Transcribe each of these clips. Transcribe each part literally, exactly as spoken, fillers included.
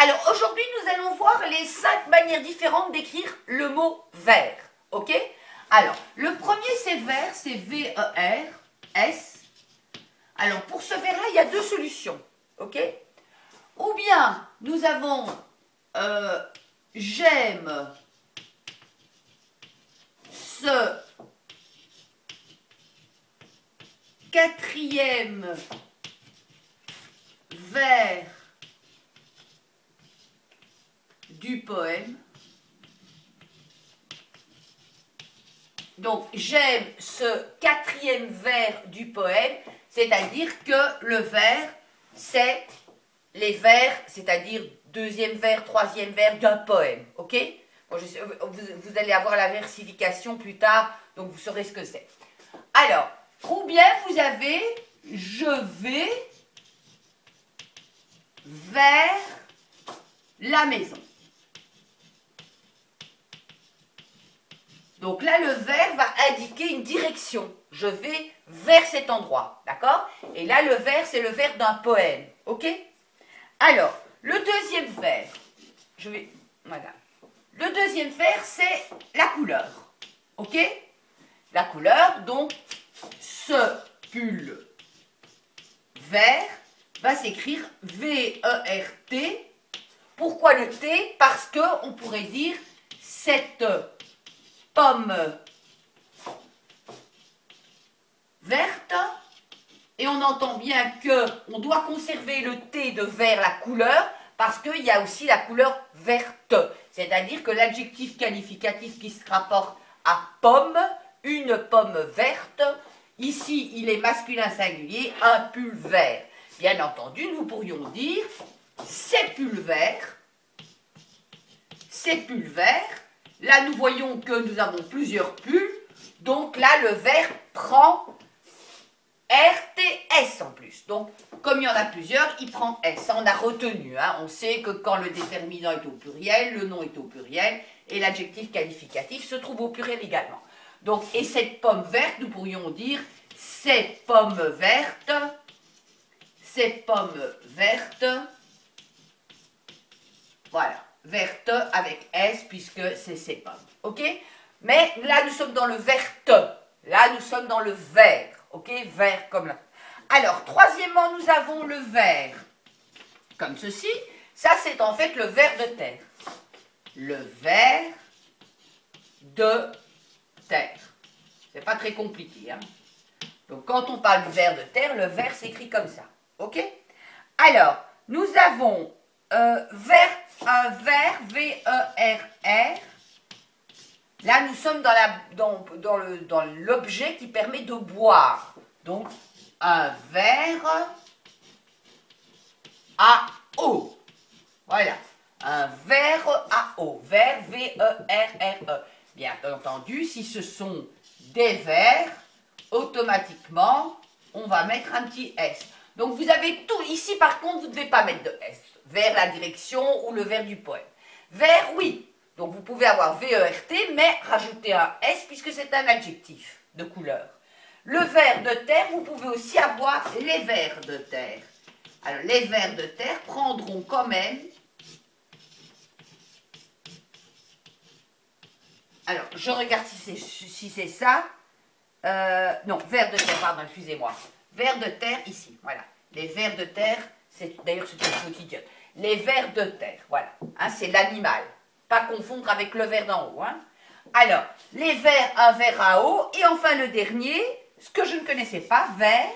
Alors aujourd'hui, nous allons voir les cinq manières différentes d'écrire le mot vert. Ok? Alors, le premier c'est vert, c'est V E R S. Alors pour ce vert-là, il y a deux solutions. Ok? Ou bien nous avons euh, j'aime ce quatrième vers du poème. Donc j'aime ce quatrième vers du poème, c'est-à-dire que le vers, c'est les vers, c'est-à-dire deuxième vers, troisième vers d'un poème. Ok ? Bon, je sais, vous, vous allez avoir la versification plus tard, donc vous saurez ce que c'est. Alors, ou bien vous avez je vais vers la maison. Donc là, le vers va indiquer une direction. Je vais vers cet endroit, d'accord? Et là, le vers, c'est le vers d'un poème, ok? Alors, le deuxième vers, je vais, voilà. Le deuxième vers, c'est la couleur, ok? La couleur, donc, ce pull vert va s'écrire V E R T. Pourquoi le T? Parce que on pourrait dire cette pomme verte, et on entend bien qu'on doit conserver le T de vert, la couleur, parce qu'il y a aussi la couleur verte, c'est-à-dire que l'adjectif qualificatif qui se rapporte à pomme, une pomme verte, ici il est masculin singulier, un pull vert. Bien entendu, nous pourrions dire ces pulls verts, ces pulls verts. Là, nous voyons que nous avons plusieurs pulls. Donc là, le vert prend R T S en plus. Donc, comme il y en a plusieurs, il prend S. Ça, on a retenu. Hein. On sait que quand le déterminant est au pluriel, le nom est au pluriel et l'adjectif qualificatif se trouve au pluriel également. Donc, et cette pomme verte, nous pourrions dire ces pommes vertes, ces pommes vertes, voilà. Verte avec S, puisque c'est ces pommes, ok? Mais là, nous sommes dans le verte. Là, nous sommes dans le vert, ok? Vert comme là. Alors, troisièmement, nous avons le vert comme ceci. Ça, c'est en fait le vert de terre. Le vert de terre. C'est pas très compliqué, hein? Donc, quand on parle du vert de terre, le vert s'écrit comme ça, ok? Alors, nous avons euh, vert. Un vert, V E R R. Là, nous sommes dans la, dans, dans le, dans l'objet qui permet de boire. Donc, un verre à eau. Voilà. Un verre à eau. Verre, V E R R E. Bien entendu, si ce sont des verres, automatiquement, on va mettre un petit S. Donc, vous avez tout. Ici, par contre, vous ne devez pas mettre de S. Vers la direction ou le vers du poème. Vers, oui. Donc, vous pouvez avoir V E R T, mais rajouter un S puisque c'est un adjectif de couleur. Le vers de terre, vous pouvez aussi avoir les vers de terre. Alors, les vers de terre prendront quand même... Alors, je regarde si c'est si c'est ça. Euh, non, vers de terre, pardon, excusez-moi. Vers de terre, ici, voilà. Les vers de terre... D'ailleurs, c'est une petite idiote. Les vers de terre, voilà. Hein, c'est l'animal. Pas confondre avec le vers d'en haut. Hein. Alors, les vers, un vers à eau. Et enfin, le dernier, ce que je ne connaissais pas, vers.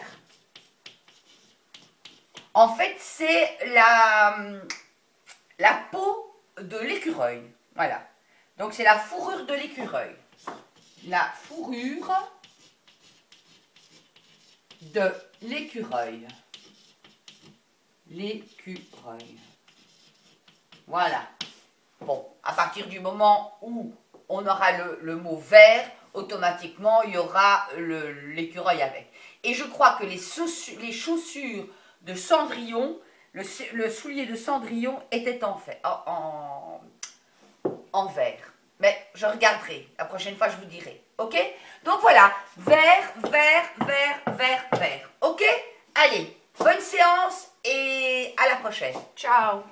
En fait, c'est la, la peau de l'écureuil. Voilà. Donc, c'est la fourrure de l'écureuil. La fourrure de l'écureuil. L'écureuil. Voilà. Bon, à partir du moment où on aura le, le mot vert, automatiquement, il y aura l'écureuil avec. Et je crois que les, les chaussures de Cendrillon, le, le soulier de Cendrillon était en, fait, en, en, en vert. Mais je regarderai. La prochaine fois, je vous dirai. OK? Donc voilà. Vert, vert, vert, vert, vert. OK? Allez, bonne séance. Et à la prochaine. Ciao.